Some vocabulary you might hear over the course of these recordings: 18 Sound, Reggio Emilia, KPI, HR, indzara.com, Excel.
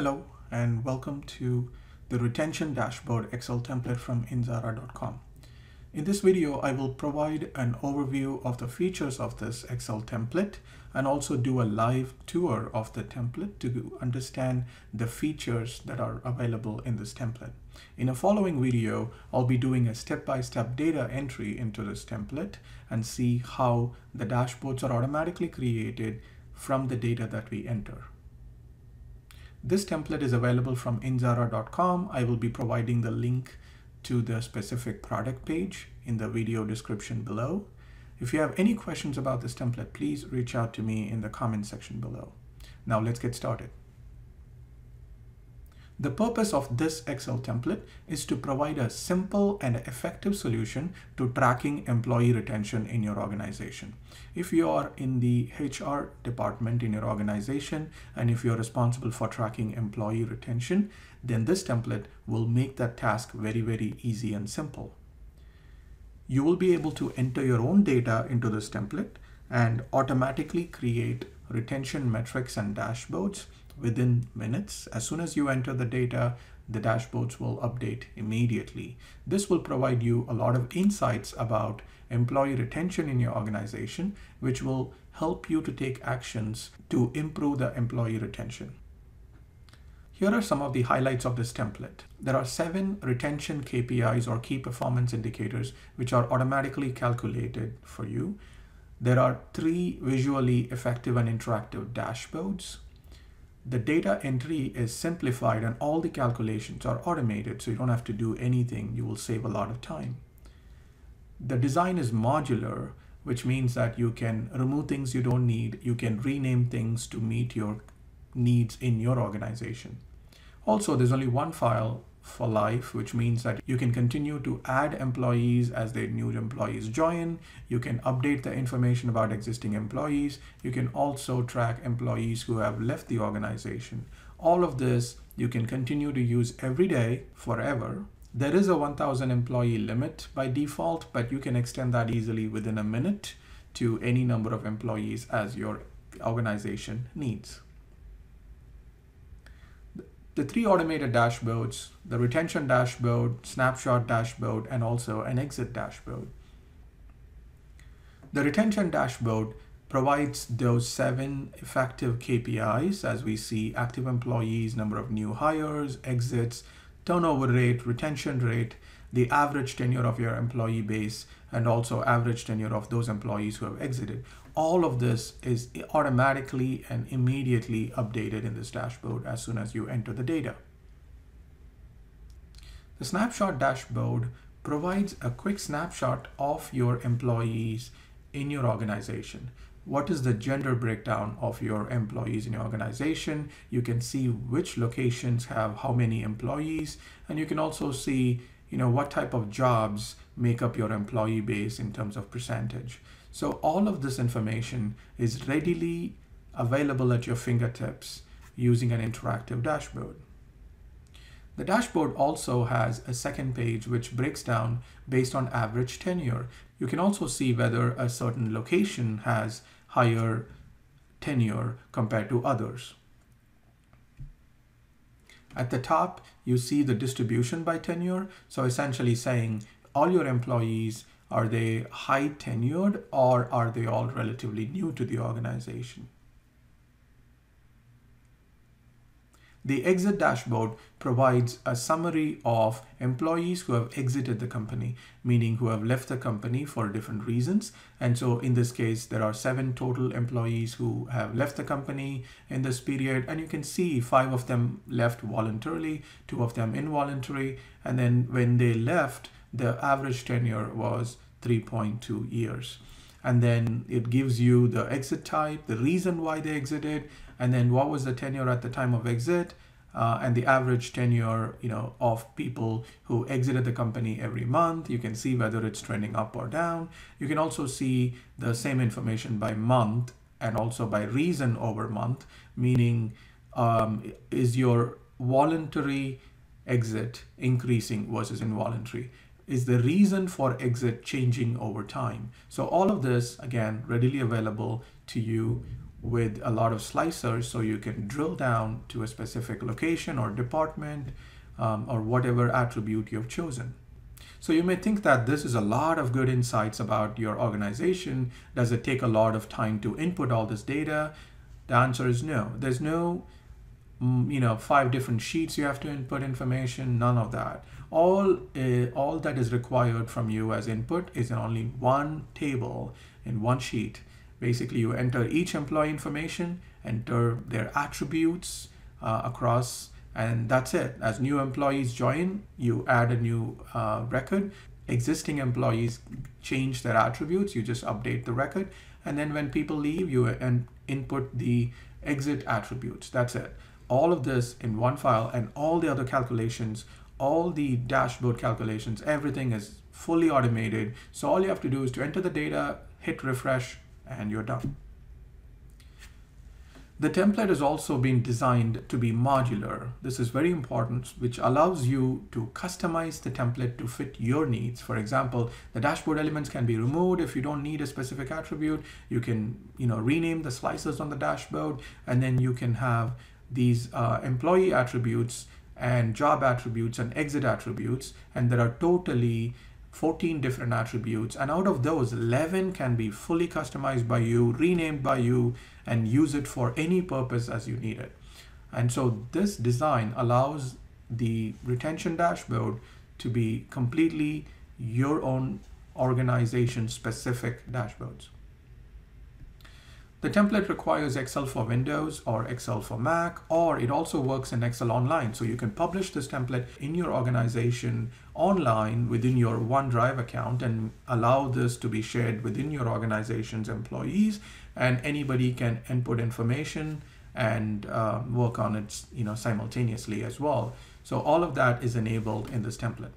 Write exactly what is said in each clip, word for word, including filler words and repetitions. Hello and welcome to the Retention Dashboard Excel template from indzara dot com. In this video, I will provide an overview of the features of this Excel template and also do a live tour of the template to understand the features that are available in this template. In a following video, I'll be doing a step-by-step data entry into this template and see how the dashboards are automatically created from the data that we enter. This template is available from indzara dot com. I will be providing the link to the specific product page in the video description below. If you have any questions about this template, please reach out to me in the comment section below. Now let's get started. The purpose of this Excel template is to provide a simple and effective solution to tracking employee retention in your organization. If you are in the H R department in your organization, and if you're responsible for tracking employee retention, then this template will make that task very, very easy and simple. You will be able to enter your own data into this template and automatically create retention metrics and dashboards within minutes. As soon as you enter the data, the dashboards will update immediately. This will provide you a lot of insights about employee retention in your organization, which will help you to take actions to improve the employee retention. Here are some of the highlights of this template. There are seven retention K P Is or key performance indicators, which are automatically calculated for you. There are three visually effective and interactive dashboards. The data entry is simplified and all the calculations are automated, so you don't have to do anything. You will save a lot of time. The design is modular, which means that you can remove things you don't need. You can rename things to meet your needs in your organization. Also, there's only one file for life, which means that you can continue to add employees as their new employees join. You can update the information about existing employees. You can also track employees who have left the organization. All of this you can continue to use every day forever. There is a one thousand employee limit by default, but you can extend that easily within a minute to any number of employees as your organization needs. The three automated dashboards, the retention dashboard, snapshot dashboard, and also an exit dashboard. The retention dashboard provides those seven effective K P Is as we see: active employees, number of new hires, exits, turnover rate, retention rate, the average tenure of your employee base, and also average tenure of those employees who have exited. All of this is automatically and immediately updated in this dashboard as soon as you enter the data. The snapshot dashboard provides a quick snapshot of your employees in your organization. What is the gender breakdown of your employees in your organization? You can see which locations have how many employees, and you can also see you know, what type of jobs make up your employee base in terms of percentage. So all of this information is readily available at your fingertips using an interactive dashboard. The dashboard also has a second page which breaks down based on average tenure. You can also see whether a certain location has higher tenure compared to others. At the top, you see the distribution by tenure. So essentially saying all your employees, are they high tenured or are they all relatively new to the organization? The exit dashboard provides a summary of employees who have exited the company, meaning who have left the company for different reasons. And so in this case, there are seven total employees who have left the company in this period. And you can see five of them left voluntarily, two of them involuntary. And then when they left, the average tenure was three point two years. And then it gives you the exit type, the reason why they exited, and then what was the tenure at the time of exit, uh, and the average tenure you know, of people who exited the company every month. You can see whether it's trending up or down. You can also see the same information by month and also by reason over month, meaning um, is your voluntary exit increasing versus involuntary? Is the reason for exit changing over time? So all of this, again, readily available to you with a lot of slicers, so you can drill down to a specific location or department um, or whatever attribute you've chosen. So you may think that this is a lot of good insights about your organization. Does it take a lot of time to input all this data? The answer is no. There's no, you know, five different sheets you have to input information, none of that. All, uh, all that is required from you as input is in only one table, in one sheet. Basically, you enter each employee information, enter their attributes uh, across, and that's it. As new employees join, you add a new uh, record. Existing employees change their attributes, you just update the record. And then when people leave, you in input the exit attributes, that's it. All of this in one file, and all the other calculations, all the dashboard calculations, everything is fully automated. So all you have to do is to enter the data, hit refresh, and you're done. The template has also been designed to be modular. This is very important, which allows you to customize the template to fit your needs. For example, the dashboard elements can be removed if you don't need a specific attribute. You can, you know, rename the slicers on the dashboard, and then you can have these uh, employee attributes and job attributes and exit attributes, and there are totally fourteen different attributes, and out of those, eleven can be fully customized by you, renamed by you, and use it for any purpose as you need it. And so this design allows the retention dashboard to be completely your own organization-specific dashboards. The template requires Excel for Windows or Excel for Mac, or it also works in Excel Online. So you can publish this template in your organization online within your OneDrive account and allow this to be shared within your organization's employees, and anybody can input information and uh, work on it, you know, simultaneously as well. So all of that is enabled in this template.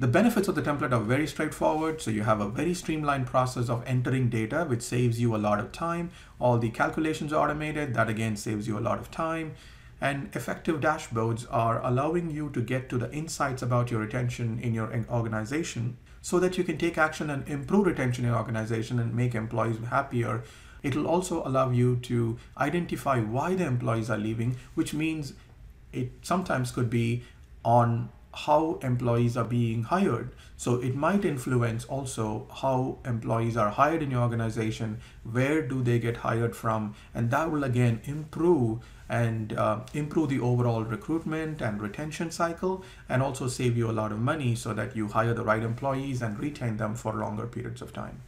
The benefits of the template are very straightforward. So you have a very streamlined process of entering data, which saves you a lot of time. All the calculations are automated. That again saves you a lot of time. And effective dashboards are allowing you to get to the insights about your retention in your organization so that you can take action and improve retention in your organization and make employees happier. It'll also allow you to identify why the employees are leaving, which means it sometimes could be on how employees are being hired. So it might influence also how employees are hired in your organization, where do they get hired from, and that will again improve and uh, improve the overall recruitment and retention cycle, and also save you a lot of money so that you hire the right employees and retain them for longer periods of time.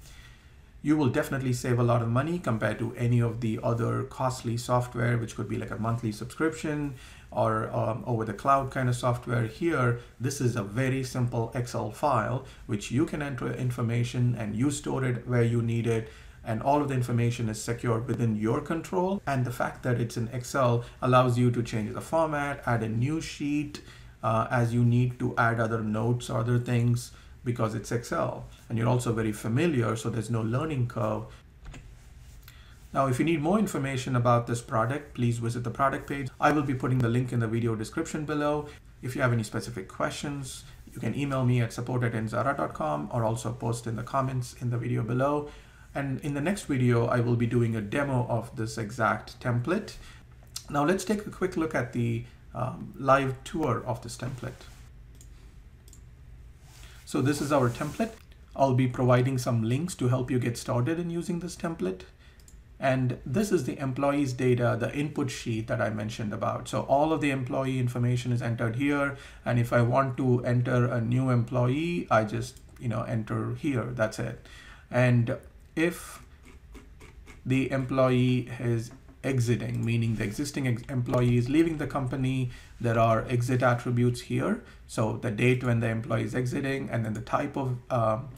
You will definitely save a lot of money compared to any of the other costly software, which could be like a monthly subscription or um, over the cloud kind of software. Here, this is a very simple Excel file, which you can enter information and you store it where you need it. And all of the information is secured within your control. And the fact that it's in Excel allows you to change the format, add a new sheet uh, as you need to add other notes or other things, because it's Excel, and you're also very familiar, so there's no learning curve. Now, if you need more information about this product, please visit the product page. I will be putting the link in the video description below. If you have any specific questions, you can email me at support at indzara dot com or also post in the comments in the video below. And in the next video, I will be doing a demo of this exact template. Now let's take a quick look at the um, live tour of this template. So this is our template. I'll be providing some links to help you get started in using this template. And this is the employees data, the input sheet that I mentioned about. So all of the employee information is entered here. And if I want to enter a new employee, I just, you know, enter here, that's it. And if the employee is exiting, meaning the existing ex employee is leaving the company, there are exit attributes here. So the date when the employee is exiting, and then the type of um,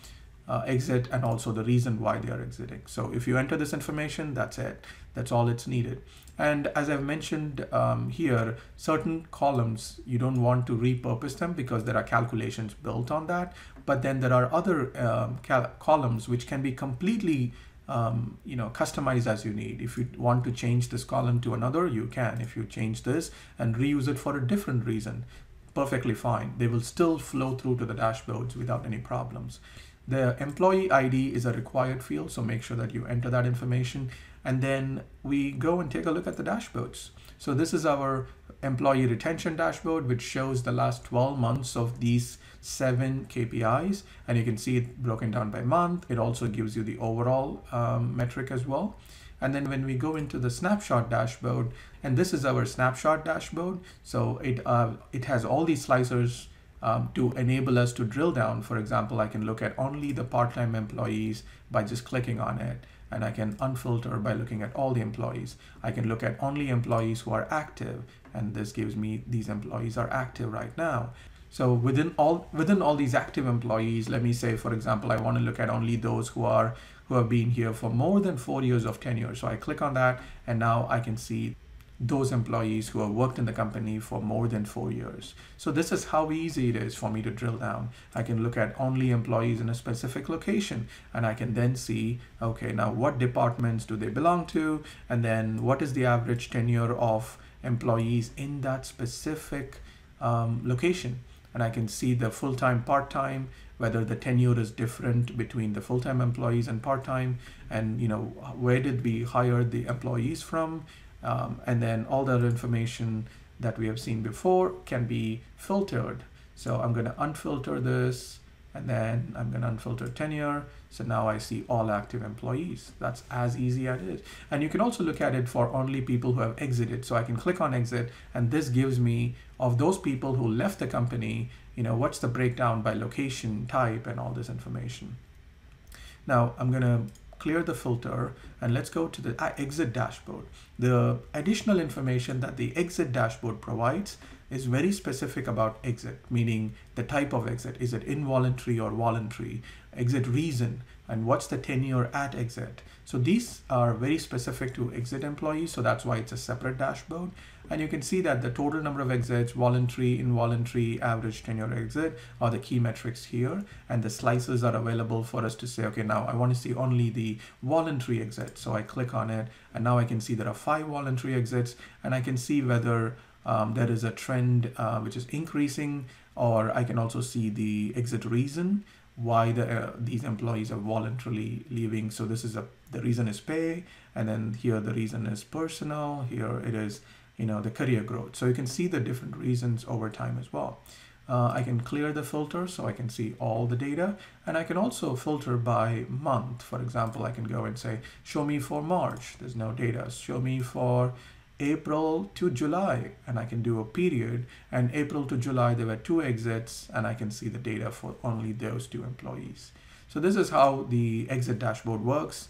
uh, exit, and also the reason why they are exiting. So if you enter this information, that's it. That's all it's needed. And as I've mentioned um, here, certain columns, you don't want to repurpose them because there are calculations built on that. But then there are other um, columns which can be completely Um, you know, customize as you need. If you want to change this column to another, you can. If you change this and reuse it for a different reason, perfectly fine. They will still flow through to the dashboards without any problems. The employee I D is a required field, so make sure that you enter that information. and then we go and take a look at the dashboards. So this is our employee retention dashboard, which shows the last twelve months of these seven K P Is, and you can see it broken down by month. It also gives you the overall um, metric as well. And then when we go into the snapshot dashboard, and this is our snapshot dashboard, so it uh, it has all these slicers um, to enable us to drill down. For example, I can look at only the part-time employees by just clicking on it, and I can unfilter by looking at all the employees. I can look at only employees who are active, and this gives me these employees are active right now. So within all within all these active employees, let me say, for example, I want to look at only those who are who have been here for more than four years of tenure. So I click on that, and now I can see those employees who have worked in the company for more than four years. So this is how easy it is for me to drill down. I can look at only employees in a specific location, and I can then see, okay, now what departments do they belong to? And then what is the average tenure of employees in that specific um, location? And I can see the full-time, part-time, whether the tenure is different between the full-time employees and part-time, and you know, where did we hire the employees from, um, and then all that information that we have seen before can be filtered. So I'm going to unfilter this, and then I'm going to unfilter tenure. So now I see all active employees. That's as easy as it is. And you can also look at it for only people who have exited. So I can click on exit, and this gives me of those people who left the company, you know, what's the breakdown by location, type, and all this information. Now I'm going to clear the filter, and let's go to the exit dashboard. The additional information that the exit dashboard provides is very specific about exit, meaning the type of exit. Is it involuntary or voluntary? Exit reason, and what's the tenure at exit? So these are very specific to exit employees, so that's why it's a separate dashboard. And you can see that the total number of exits, voluntary, involuntary, average tenure exit are the key metrics here, and the slices are available for us to say, okay, now I want to see only the voluntary exit. So I click on it, and now I can see there are five voluntary exits, and I can see whether Um, there is a trend uh, which is increasing, or I can also see the exit reason why the, uh, these employees are voluntarily leaving. So this is a, the reason is pay, and then here the reason is personal, here it is, you know, the career growth. So you can see the different reasons over time as well. Uh, I can clear the filter, so I can see all the data, and I can also filter by month. For example, I can go and say, show me for March, there's no data, show me for April to July, and I can do a period, and April to July there were two exits, and I can see the data for only those two employees. So this is how the exit dashboard works.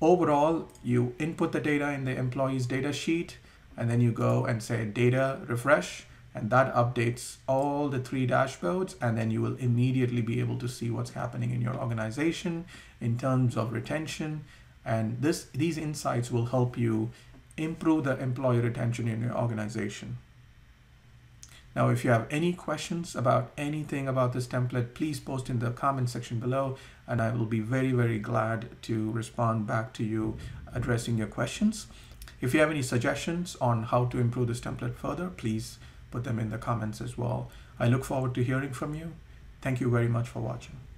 Overall, you input the data in the employees data sheet, and then you go and say data refresh, and that updates all the three dashboards, and then you will immediately be able to see what's happening in your organization in terms of retention, and this these insights will help you improve the employee retention in your organization. Now, if you have any questions about anything about this template, please post in the comment section below, and I will be very, very glad to respond back to you addressing your questions. If you have any suggestions on how to improve this template further, please put them in the comments as well. I look forward to hearing from you. Thank you very much for watching.